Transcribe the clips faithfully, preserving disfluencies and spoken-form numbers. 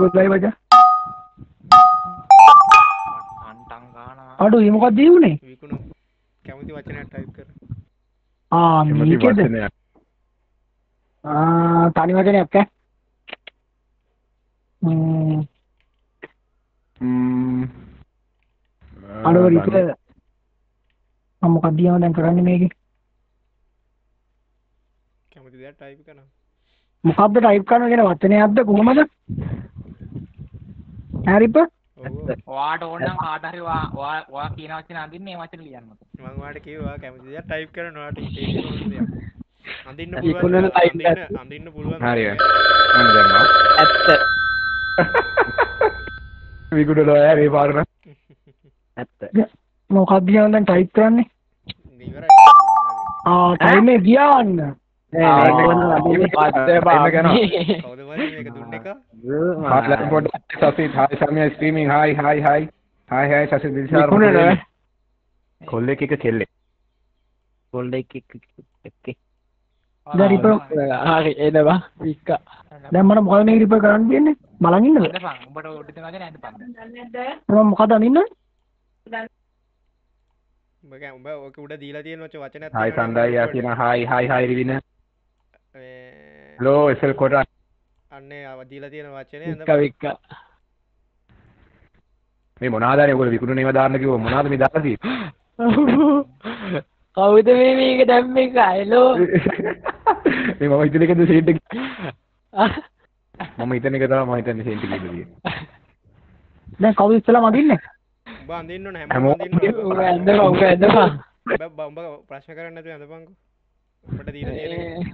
මොකක්ද ටයිප් කරනවා කියන වචනයක්ද කොහමද? හරිප ඔයාට ඕන නම් කාට හරි ඔයා ඔයා කියන වචන අඳින්න මේ වචන ලියන්න මත. මම ඔයාට කිව්වා කැමති දේ ටයිප් කරන්න ඔයාට ඉතින් ඒක අඳින්න පුළුවන් අඳින්න පුළුවන්. හරි මම දන්නවා. ඇත්ත. විකුණලා හරි පාරන. ඇත්ත. මොකක්ද කියන්න ටයිප් කරන්නේ? ඉවරයි. ආ ටයිම් එක ගියාන්න. मल हेलो एसएल कोटा अन्ने दीला තියෙන වචනේ නේද කවික මේ මොනවාද අනේ ඔයගොල්ලෝ විකුණුනේම දාන්න කිව්ව මොනවාද මේ දාලා තියෙන්නේ කවුද මේ මේක දැම්ම එක hello මේ මම හිතන එකද සීට් එක මම හිතන එක තමයි මම හිතන්නේ සීට් එක කියලා දැන් කවුද ඉස්සලා මඳින්නේ උඹ අඳින්න ඕන හැමෝම අඳින්න ඕන ඇඳපන් උඹ ඇඳපන් උඹ ප්‍රශ්න කරන්නේ නැතුව ඇඳපන්කෝ උඹට දීලා තියෙන්නේ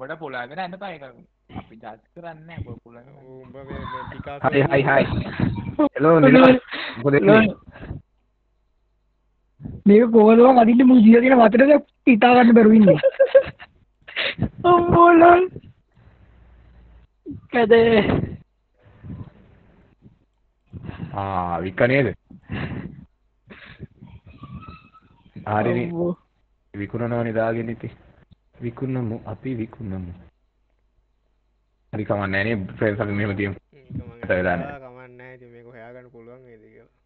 बड़ा बोला है ना ऐसा पाएगा आप जांच कराने हैं बोला हाय हाय हाय हेलो हेलो मेरे गोल वाला आदमी ने मुझे दिया कि ना बातें तो पीता करने पर हुई नहीं ओ बोला कहते हाँ विकनेर आ रही नहीं विकुना ना निदाग नहीं थी විකුණමු අපි විකුණමු හරි කමන්නේ නේ ෆ්‍රෙන්ඩ්ස් අපි මෙහෙම තියමු කමන්නේ කමන්නේ ඉතින් මේක හොයාගන්න පුළුවන් නේද කියලා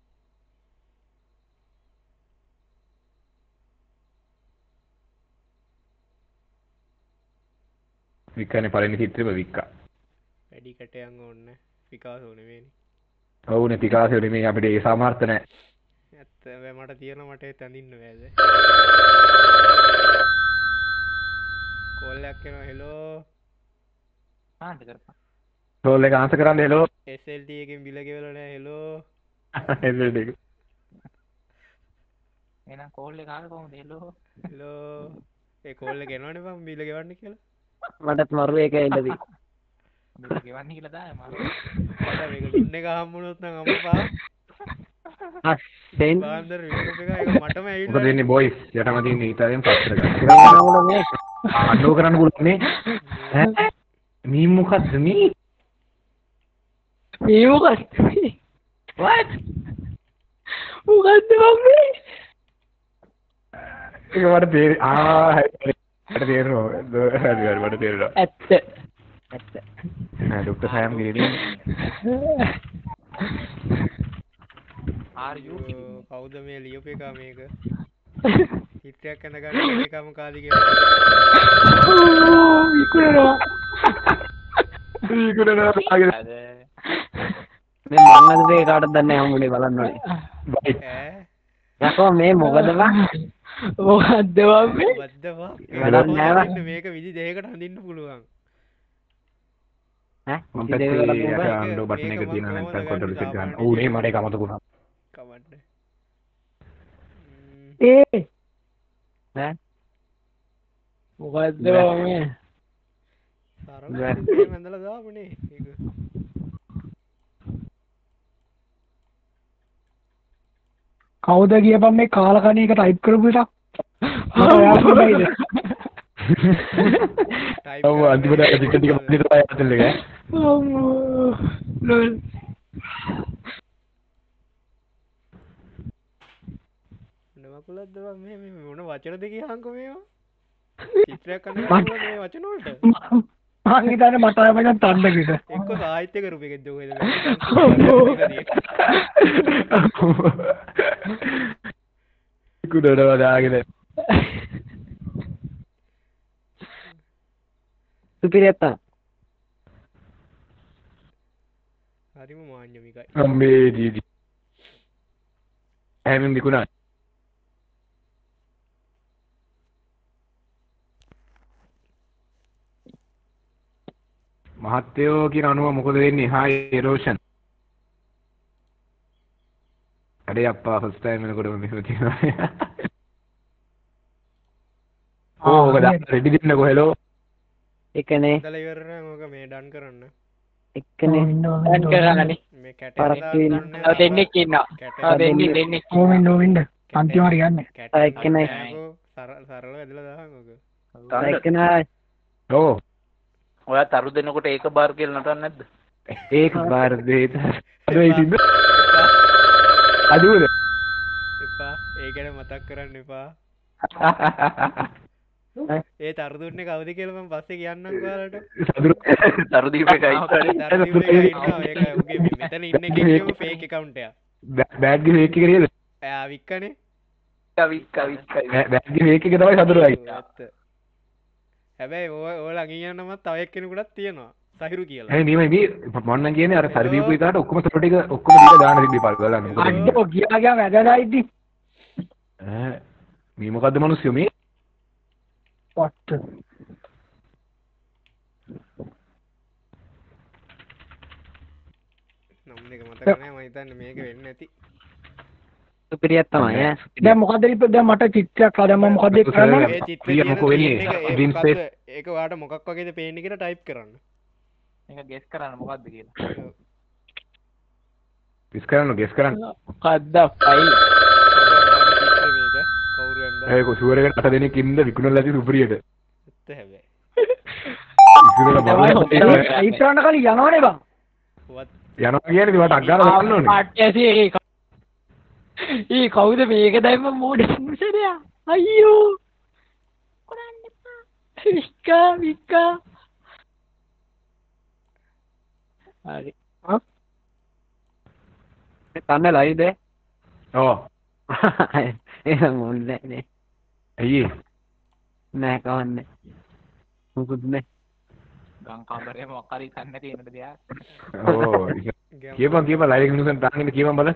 විකනේ පළවෙනි චිත්‍රෙම වික්කා වැඩි කටයන් ඕනේ පිකාසෝ නෙමෙයි ඔව් නේ පිකාසෝ නෙමෙයි අපිට ඒ සමර්ථ නැහැ ඇත්ත මේ මට තියෙන මට ඒ තැඳින්න බෑද बोल के नो हेलो हां ठीक है तो ले आंसर करा दे हेलो एसएलडी के बिल के वाला हेलो एसएलडी है ना कॉल ले कहां को हेलो हेलो ये कॉल ले करना नहीं बिल के वाला කියලා මටත් මරු එක ඇඳවි මම ගෙවන්නේ කියලා දාය මම මට මේක දුන්නේ ගහමුණොත් නම් අම්මපා හස් දෙන්න බාන්දර විකෝප එක ඒක මටම ඇවිල්ලා ඔක දෙන්නේ බොයිස් යටම දෙන්නේ ඊටරෙන් පස්තර ගන්න නේ අඩෝ කරන්න පුළුවන්නේ ඈ මේ මොකද්ද මේ මේ මොකද්ද what මොකද්ද මම ඒක වඩ තේරි ආ හරි වඩ තේරෙනවා හරි හරි වඩ තේරෙනවා ඇත්ත ඇත්ත නෑ ડોක්ටර් සයම් ගිරිදී are you කවුද මේ ලියෝපේකා මේක හිතයක් කඳ ගන්න එකම කාලි කියලා විකුණනවා විකුණනවා ආගෙන මේ මං අද මේ කාටද දන්නේ හම්බුනේ බලන්න ඕනේ ඈ යකෝ මේ මොකද බං මොකද්ද බං මේ මොකද්ද බං මේක විදි දෙකකට හඳින්න පුළුවන් ඈ මම පැත්තේ ඔබ බටන් එක දිනන නැත්නම් කන්ට්‍රෝල් එක ගන්න ඕ නේ මට ඒක අමතකුණා කවන්න ඒ हैं मुगदवा में सारा मंडल दो अपने काउदा की अपन में काला का नहीं का टाइप करो बेटा टाइप वो अंतिम का दिक्कत की अपनी तो आया चल गया लोल නවකලද බං මේ මේ මොන වචනද කියහංකෝ මේවා චිත්‍රයක් කරන්න මේ වචන වලට अंकिता ने बताया भाई जान तांडे की से इनको तो आयते के रुपए के दोगे कुड़ोड़ा वाला आगे ले सुपीरियता हरी में मान जमी का अम्बे जी जी ऐ में दिखूना महत्त्वों की रानुवा मुकुदेर निहाय एरोशन अरे अप्पा फर्स्ट टाइम मैंने कोड़े में सोची ना ओ बड़ा रेडी दिखने को हेलो इकने दलाइवर ना मुका मैं डांस करना इकने डांस करना नहीं मैं कैटेगरी अब देने की ना अब देने देने नोविंड नोविंड अंतिम आरियान में इकने सारा सारा लोग इधर दाह मुका इकने ओ ඔයා තරු දෙනකොට ඒක බාර් කියලා නටන්නේ නැද්ද? ඒක බාර් දෙයිද? අද ඉතින්ද? අදුවද? එපා. ඒක ගැන මතක් කරන්න එපා. ඒ තරු දුන්නේ කවුද කියලා මම පස්සේ කියන්නම් ඔයාලට. සතුරු තරු දීපේකයි. ඒක උගේ මෙතන ඉන්න එකේ ෆේක් account එක. බෑග් එක ෆේක් එක නේද? ආ වික්කනේ. වික්ක වික්ක. බෑග් එක ෆේක් එක තමයි සතුරු ආයේ. හැබැයි ඔය ඔය ළඟින් යනම තව එක්කෙනෙකුටත් තියෙනවා සහිරු කියලා. එහෙනම් මේ මේ මොන්න කියන්නේ අර සරි දීපු එකට ඔක්කොම සොට ටික ඔක්කොම දීලා දාන තිබ්බේ පාල් බලන්න. අඩෝ ගියා ගියා වැදලායිදි. ඈ මේ මොකද්ද මිනිස්සු මේ? පොට්ට. නම් මේක මතක නැහැ මම හිතන්නේ මේක වෙන්නේ නැති. සුපිරියක් තමයි ඈ දැන් මොකද දැන් මට චිත්‍රයක් ආවා මම මොකද කරන්නේ ඒ චිත්‍රය මොකෝ වෙන්නේ ඩ්‍රීම් ස්පේස් ඒක ඔයාලට මොකක් වගේද පේන්නේ කියලා ටයිප් කරන්න මේක ගෙස් කරන්න මොකද්ද කියලා ගෙස් කරන්න ගෙස් කරන්න මොකද්ද ෆයිල් මේක කවුරු වෙන්ද ඒක ෂුවර් එකට අට දෙනෙක් ඉන්න විකුණලා තියෙන සුපිරියට ඇත්ත හැබැයි ඉතිරලා බලන්න ටයිප් කරන්න කලින් යනවනේ බං යනවා කියන්නේ මට අග්ගාර දාන්න ඕනේ පාට්ටැසි එකේ ये कौन से मेरे के दायित्व में मोड़ मुझे दिया आयो कुरान ने पा विक्का विक्का अरे हाँ ये ताने लाई दे ओ ये मोड़ दे ने ये मैं कौन ने मुकुट ने गंगाबर ये मौकारी ताने की इन्हें दिया ओ क्या बात क्या बात लाई लेकिन उसने ताने में क्या बात बोला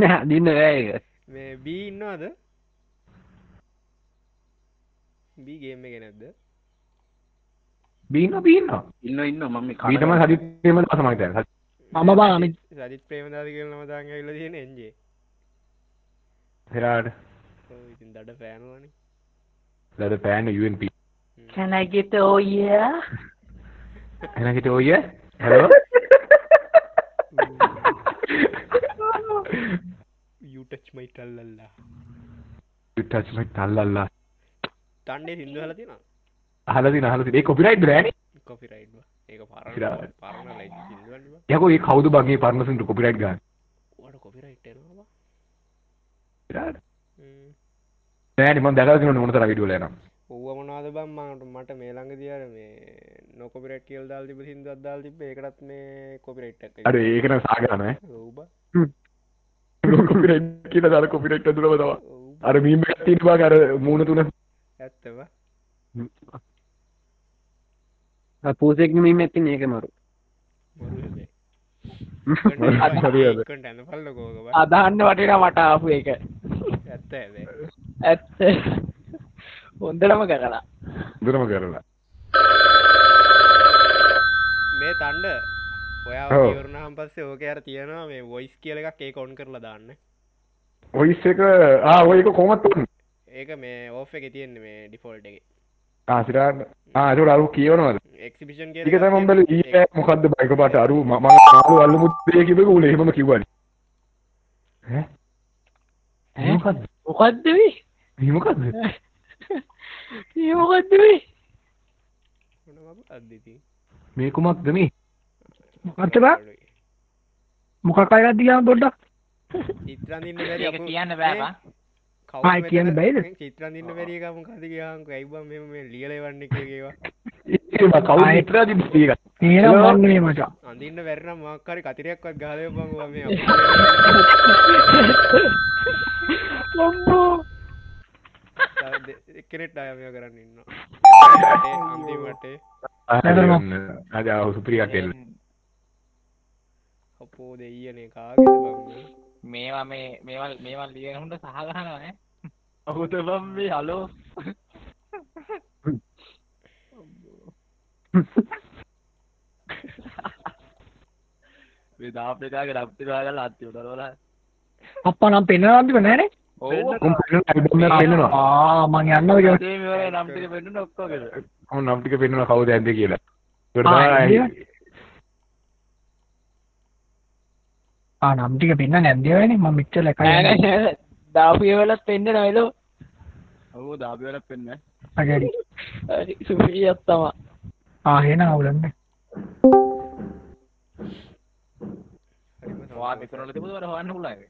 නෑ දින්න නෑ මේ B ඉන්නවද B ගේම් එකේ නැද්ද B ඉන්න B ඉන්න ඉන්න ඉන්න මම මේ B තමයි හරිත් ප්‍රේමදාස මම හිතන්නේ මම බා අනිත් හරිත් ප්‍රේමදාස කියලා නම දාන් ඇවිල්ලා තියෙන එන්ජේ හෙරාඩ ඔය ඉතින් දඩ පෑන වනේ දඩ පෑන U N P Can I get oh yeah Can I get oh yeah hello You touch my talala. You touch my talala. Tande Hindu हालती ना? हालती ना हालती. एक कॉपीराइट ब्रांड है? कॉपीराइट बा. एक पारण पारण लाइट हिंदू हालती बा. याको एक खाओ तो बाकी पारण से कॉपीराइट गान. वाट कॉपीराइट है ना बा? ब्रांड. नहीं नहीं मैं देखा था कि उन्होंने मुझे वीडियो लेना. वो अमन आदि बा माटे मेलांगे दिया रे में नो कॉपीराइट केल डाल दी बस हिंदू डाल दी पे एक रात में कॉपीराइट टैग. अरे एक ना सागर ना है. वो बा. कॉपीराइट केला दादा कॉपीराइट दुरा बतावा अरे मीम में तीन भाग अरे मून तूने ඇත්ත බා අර පෝසෙක් නෙමෙයි මේ තින්නේ ඒක මරු අද හරියද කන්ටෙන්ට් බලනකෝ ඔක බා අදහන්න වටිනා මට ආපු එක ඇත්ත හැබැයි ඇත්ත හොඳටම කරලා හොඳටම කරලා මේ තණ්ඩ ඔයා ඉවරනහම පස්සේ ඕකේ අර තියනවා මේ වොයිස් කියලා එකක් ඒක ඔන් කරලා දාන්න. වොයිස් එක ආ ඔය එක කොහොමද ඔන්නේ? ඒක මේ ඕෆ් එකේ තියෙන්නේ මේ ඩිෆෝල්ට් එකේ. ආ සිරාන්න. ආ ඒක අර කියවනවද? එක්සිබිෂන් කියන එක. ඒක තමයි මම බැලුවේ ඊයේ මොකද්ද බයික පාට අර මම මාළු අල්ලු මුත්තේ කිව්වක උනේ එහෙමම කිව්වනේ. ඈ? ඈ මොකද්ද? මොකද්ද මේ? මේ මොකද්ද? මේ මොකද්ද මේ? මොනවද අද්දිති? මේ කුමක්ද මේ? අතලා මොකක් අයද දියන් පොඩ්ඩක් ඉතරන් ඉන්න බැරි අපු කියන්න බෑ බං කවුරු කියන්නේ බැයිද? චිත්‍රාඳින්න බැරි එකක් මොකද කියවන්කෝ. ඇයිබා මේ මේ ලියලා එවන්නේ කියලා ඒවා. ඒක කවුරු චිත්‍රාඳින්න බැරි එකක්. තේරෙන්නේ නැහැ මචං. අඳින්න බැරි නම් මොකක් හරි කතිරයක්වත් ගහලා එවපන්කෝ මේ අපේ. අම්මෝ. එක්කෙනෙක් ආය මෙයා කරන්න ඉන්නවා. ඒ අන්තිමට අද ආව සුපිරියා කෙල්ල. අපෝ දෙයියනේ කාගෙද බං. මේවා මේ මේවා මේවා ලියන හොඳ සහ ගන්නවා නේ. ඔහුද මම මේ හලෝ. මේ දාපේකාගේ ඩප්ටි වාගල අත්ති උඩරවල. අප්පා නම් පෙන්නන්නද නෑනේ. ඔව් කොම්පියුටර් අයිබම්ම පෙන්නනවා. ආ මං යන්නද කියලා. මේ මේ නම් ටික පෙන්නන ඔක්කොගෙද. ඔව් නම් ටික පෙන්නන කවුද ඇන්ද කියලා. ඒකට ආ නම් ටික පෙන්න නැන්දේ වෙන්නේ මම මෙච්චර ලකන්නේ නෑ නෑ දාපිය වලත් පෙන්නේ නෑලෝ ඔව් දාපිය වලත් පෙන්නේ අගරි හරි සුපිරියක් තමයි ආ එහෙනම් අවුලන්නේ හරි මම හොවා මෙතනවල තිබුණා වර හොයන්න පුළුවන් ඒක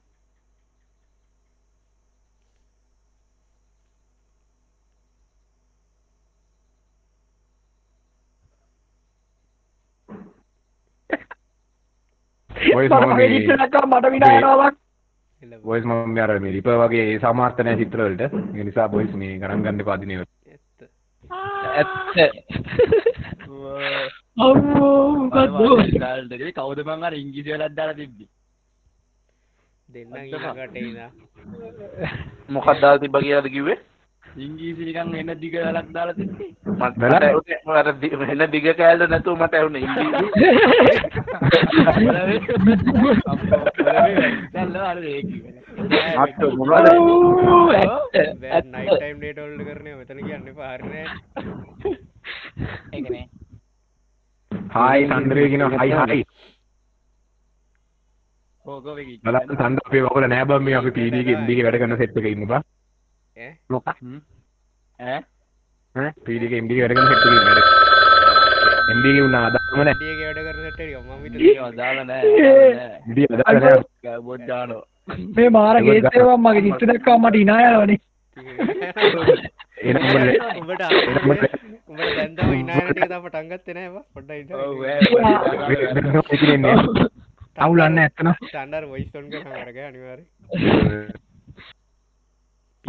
වොයිස් මම මෙයාර මේ රිපර් වගේ ඒ සමාර්ථන චිත්‍ර වලට ඒ නිසා බොයිස් මේ ගණන් ගන්න එපා දිනේ ඇත්ත අම්මෝ මොකද්ද ගාල්දේ කවුද මං අර ඉංග්‍රීසි වලක් දාලා තිබ්බේ දෙන්නා ඊකට එනවා මොකක්ද දාලා තිබ්බා කියලාද කිව්වේ ඉංග්‍රීසි නිකන් එන දිග වලක් දාලා තිබ්බේ මට එන දිග කෑල්ල නැතුව මට ඇහුනේ ඉංග්‍රීසි වැඩ එම්බීගේ උනා අදාම නැහැ. එම්බීගේ වැඩ කරන සෙට් එක මම හිතුවේ අදාම නැහැ. ඉතින් අදාම නැහැ. බොඩ් දානවා. මේ මාර ගේට් එකේ වම් මගේ චිත්‍ර දැක්කම මට hina යනවනේ. එන උඹට උඹට උඹට දැන් තව hina යන ටික තව පටන් ගත්තේ නැහැ බා. පොඩ්ඩක් ඉන්න. ඔව් ඈ. අවුලන්නේ නැත්තන. ස්ටෑන්ඩඩ් වොයිස් ටෝන් කරන අරගෙන අනිවාර්යයෙන්.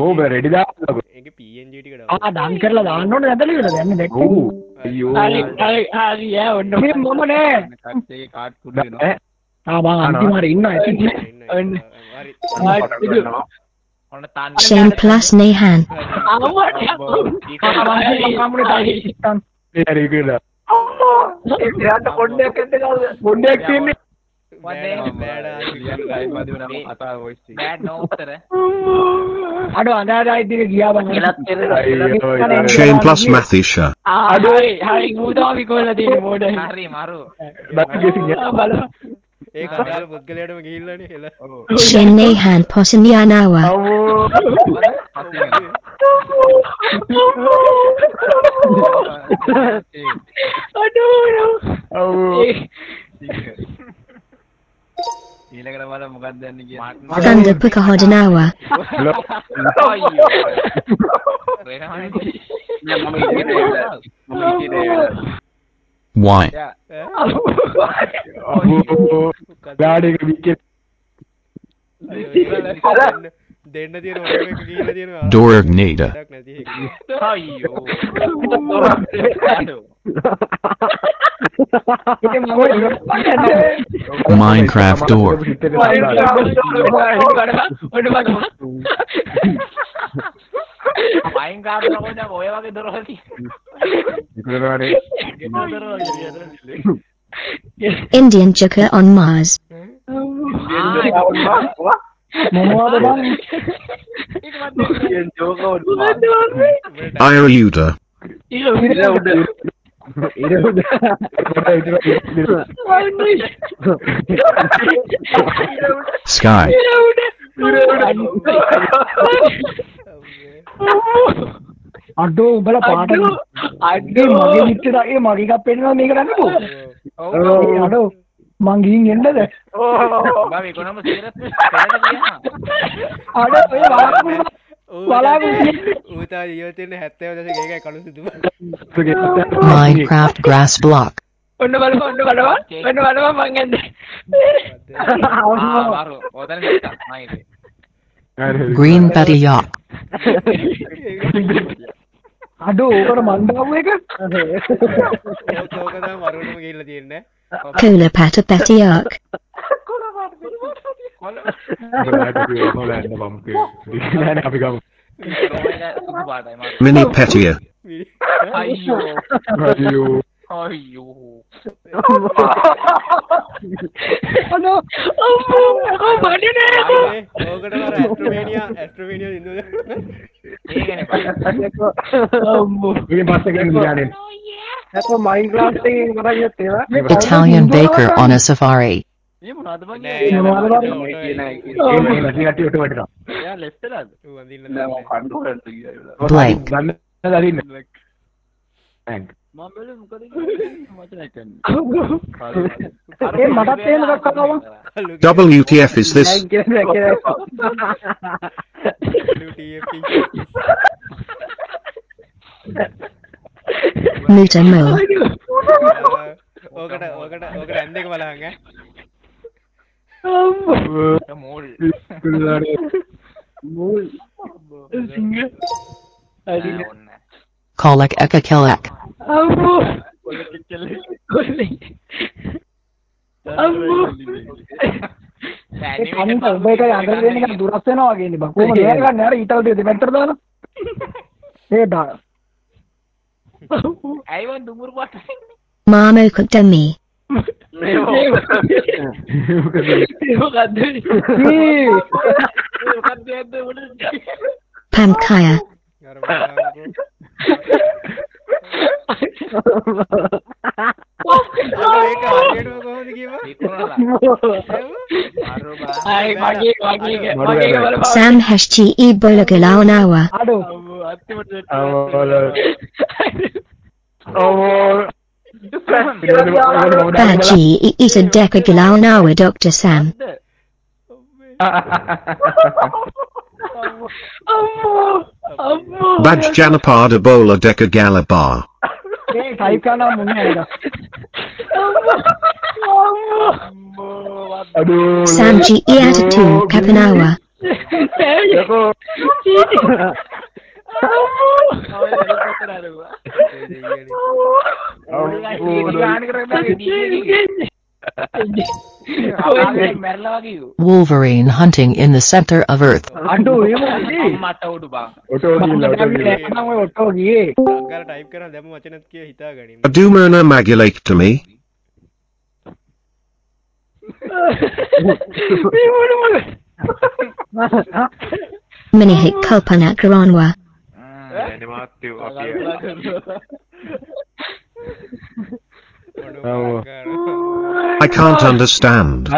ඕබේ රෙඩි දාලා. ඒකේ පී එන් ජී ටික දාන්න. ආ දාන් කරලා දාන්න ඕනේ නැදල ඉවරද? දැන් දැක්ක. ඔව්. අයියෝ හරි හරි යා ඔන්න මම නේ කට්ටේ කාඩ් කුඩු වෙනවා ආ මං අන්තිම හරි ඉන්නවා ඉතින් ඔන්න හරි ඔන්න තාන්න ෂෙන් ප්ලස් නේහන් හරි කියලා එයාට පොඩ්ඩක් එන්න ගාව පොඩ්ඩක් තියෙන්නේ Shane plus Mathisha. Shane Nahan Posinianawa. ඊළඟට බල මොකක්ද යන්නේ කියන්නේ සඳ පුක හොදනවා දෙන්න තියෙන ඔය එක ගිහිල්ලා තියෙනවා ඩෝර් නේඩා අයියෝ Minecraft door Minecraft නෝනේ ඔය වගේ දොර හොදි Indian chicken on Mars Ireluda Sky අඩෝ උඹලා පාට අඩේ මගේ මිත්‍රාගේ මගේ එකක් පෙන්නනවා මේක ගන්න කොහොමද අඩෝ මං ගිහින් එන්නද ඔව් මම කොනම සීරස් කරන්න කියනවා අඩෝ ඔය වාරක් Minecraft grass block. Undu balama, undu balama, undu balama mangende. Baru, odan kita main. Green Betty Yaw. Aduh, orang mandau mereka. Cooler Patter Betty Yaw. Mini Petty Yaw. Ayo, ayo. Ayo. Hello. Oh, bani ne ko. Ogada Astrovania, Astrovania indu. Theke ne pa. Ammo. Ye pass again jaane. Apo Minecraft thing mara yetewa. Italian baker on a safari. Ye monada ba ne. Ya left la. Na kandu kandu. Blank. Blank. मामले में करेंगे समझ नहीं करने ये मदद तेल रखा था वो W T F is this नीचे में हो ओके ओके ओके अंधे को वाला है क्या मोल मोल single Kolak Eka Kelak. Ambo. Ambo. पानी तलबे का याद रखने का दूर से ना आगे नहीं बाकू में यार का नया इटाल दे दे मेंटर दाना ये डाल आई वांट दूर बात मामा कुछ नहीं नहीं वो वो कर दे वो कर दे तो वो पंखाया Sam has chi e bolagela onawa. Bachi is a decagela onawa, Doctor Sam. Badge Janapad Ebola Deca Galabar. Samji Iatatu Kapanawa. Wolverine hunting in the center of Earth. Adumana magulectomy. Minihik Kalpana Karanwa. I can't understand.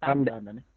I'm done.